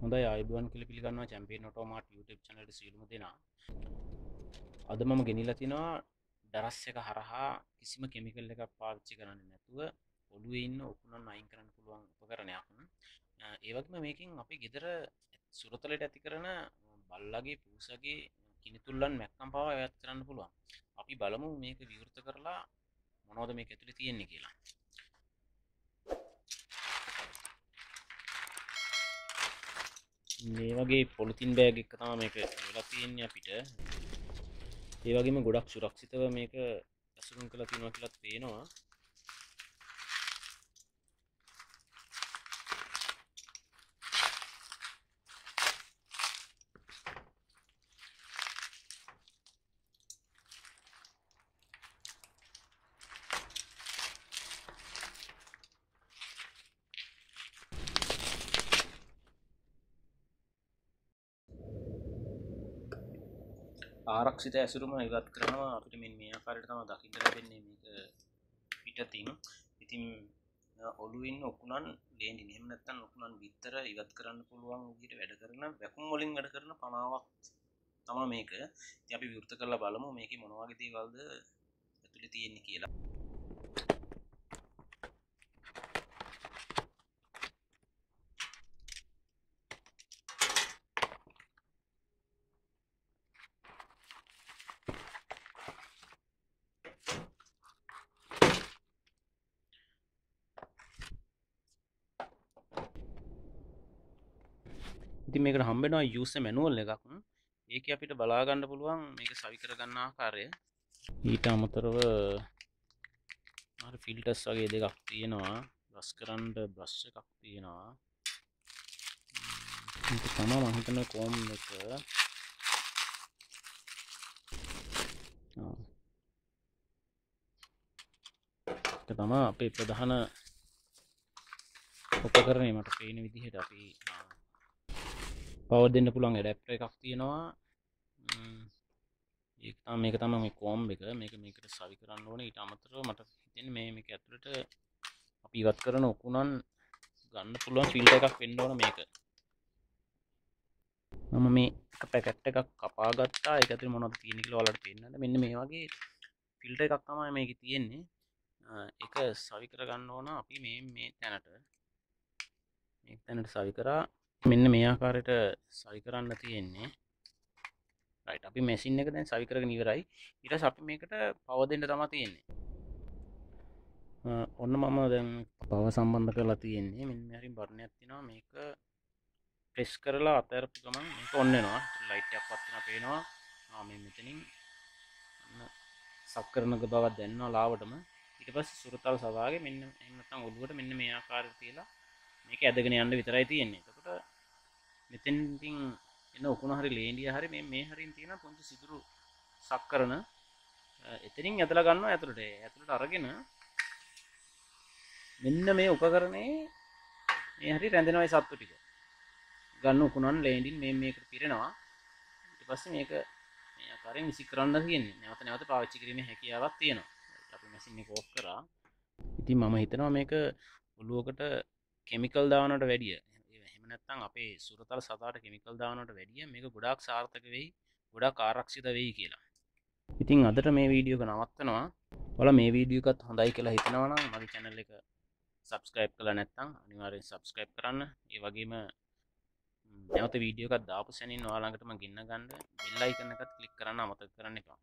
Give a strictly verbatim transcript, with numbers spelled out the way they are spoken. හොඳයි ආයුබෝවන් කියලා පිළිගන්නවා චැම්පියන් ඔටෝමාට් YouTube channel එකට සියලුම දෙනා. අද මම ගෙනිලා තිනවා ඩරස් එක හරහා කිසිම කිමිකල් එකක් පාවිච්චි කරන්නේ නැතුව ඔළුවේ ඉන්න උකුණන් අයින් කරන්න පුළුවන් උපකරණයක්. ඒ වගේම මේකෙන් අපි ගෙදර සුරතලයට ඇති කරන බල්ලාගේ පූසගේ කිනිතුල්ලන් මැක්කම් පාවා වැයත් කරන්න පුළුවන්. අපි බලමු මේක විවෘත කරලා මොනවද මේක ඇතුලේ තියෙන්නේ කියලා. මේ වගේ පොලිතින් බෑග් එකක තමයි මේක වෙලා තියෙන්නේ අපිට. ඒ වගේම ගොඩක් සුරක්ෂිතව මේක ඇසුරුම් කරලා තියෙනවා කියලාත් පේනවා. ආරක්ෂිත ඇසුරුම ඉවත් කරනවා අපිට මෙන්න මේ ආකාරයට තමයි දකින්න ලැබෙන්නේ මේක පිටතින්. ඉතින් ඔළුවින් උකුණන් ලේනින් එහෙම නැත්නම් උකුණන් විතර ඉවත් කරන්න පුළුවන් විදිහට වැඩ කරන වැකුම් වලින් වැඩ කරන පනාවක් තමයි මේක. ඉතින් අපි විවෘත කරලා බලමු මේකේ මොන වගේ දේවල්ද ඇතුලේ තියෙන්නේ කියලා. ඉතින් මේකට හම්බ වෙනවා යූසර් මැනුවල් එකක්. ඒකේ අපිට බලා ගන්න පුළුවන් මේක සවි කර ගන්න ආකාරය. ඊට අමතරව අර ෆිල්ටර්ස් වගේ දෙකක් තියෙනවා. බ්‍රෂ් කරන්න බ්‍රෂ් එකක් තියෙනවා. මේක තමයි මම හිතන කොම් එක. ඒක තමයි අපේ ප්‍රධාන උපකරණය මට පේන විදිහට අපි පවර් දෙන්න පුළුවන් ඇඩැප්ටර් එකක් තියෙනවා. ඒක තමයි මේක තමයි මේ කොම්බ් එක. මේක මේකට සවි කරන්න ඕනේ. ඊට අමතරව මට හිතෙන්නේ මේ මේක ඇතුළට අපි ඉවත් කරන උකුණන් ගන්න පුළුවන් ෆිල්ටර් එකක් වෙන්න ඕන මේක. මම මේ පැකට් එකක් කපා ගත්තා. ඒක ඇතුළේ මොනවද තියෙන්නේ කියලා ඔයාලට පේන්නද? මෙන්න මේ වගේ ෆිල්ටර් එකක් තමයි මේකේ තියෙන්නේ. ඒක සවි කර ගන්න ඕන අපි මේ මේ තැනට. මේ තැනට සවි කරා මෙන්න මේ ආකාරයට සවි කරන්න තියෙන්නේ. රයිට් අපි මැෂින් එක දැන් සවි කරගෙන ඉවරයි. ඊට පස්සේ අපි මේකට පවර් දෙන්න තමයි තියෙන්නේ. ඔන්න මම දැන් පවර් සම්බන්ධ කරලා තියෙන්නේ. මෙන්න මෙහරින් බර්ණයක් තියෙනවා. මේක ප්‍රෙස් කරලා අතහැරපු ගමන් මේක ඔන් වෙනවා. ලයිට් එකක් වත් වෙනවා පේනවා. ආ මේ මෙතනින් සබ් කරන බවක් දැනෙනවා ලාවටම. ඊට පස්සේ සුරතල් සවාගේ මෙන්න එහෙම නැත්නම් ඔළුවට මෙන්න මේ ආකාරයට තියලා මේක ඇදගෙන යන්න විතරයි තියෙන්නේ. එතකොට මෙතෙන්කින් එන උකුණ හරි ලේන්ඩිය හරි මේ මේ හරින් තියෙන පොන්චි සිදුරු සක් කරන එතනින් ඇදලා ගන්නවා ඇතුළට. ඇතුළට අරගෙන මෙන්න මේ උපකරණේ මේ හරි රැඳෙනවායි සත්තු ටික. ගන්න උකුණන් ලේන්ඩින් මේ මේකට පිරෙනවා. ඊට පස්සේ මේක මේ ආකාරයෙන් විසි කරන්න තියෙන්නේ. නැවත නැවත පාවිච්චි කිරීමේ හැකියාවක් තියෙනවා. අපි මැෂින් එක ඕෆ් කරා. ඉතින් මම හිතනවා මේක ඔලුවකට කෙමිකල් දානට වැඩිය එහෙම නැත්නම් අපේ සුරතල් සතාට කෙමිකල් දානට වැඩිය මේක ගොඩාක් සාර්ථක වෙයි, ගොඩාක් ආරක්ෂිත වෙයි කියලා. ඉතින් අදට මේ වීඩියෝ එක නවත්තනවා. ඔයාලා මේ වීඩියෝ එකත් හොඳයි කියලා හිතනවා නම් මගේ channel එක subscribe කරලා නැත්නම් අනිවාර්යෙන් subscribe කරන්න. ඒ වගේම නැවත වීඩියෝ එකක් දාපු සැනින් ඔයාලා ළඟටම ගින්න ගන්න bell icon එකත් click කරන්න අමතක කරන්න එපා.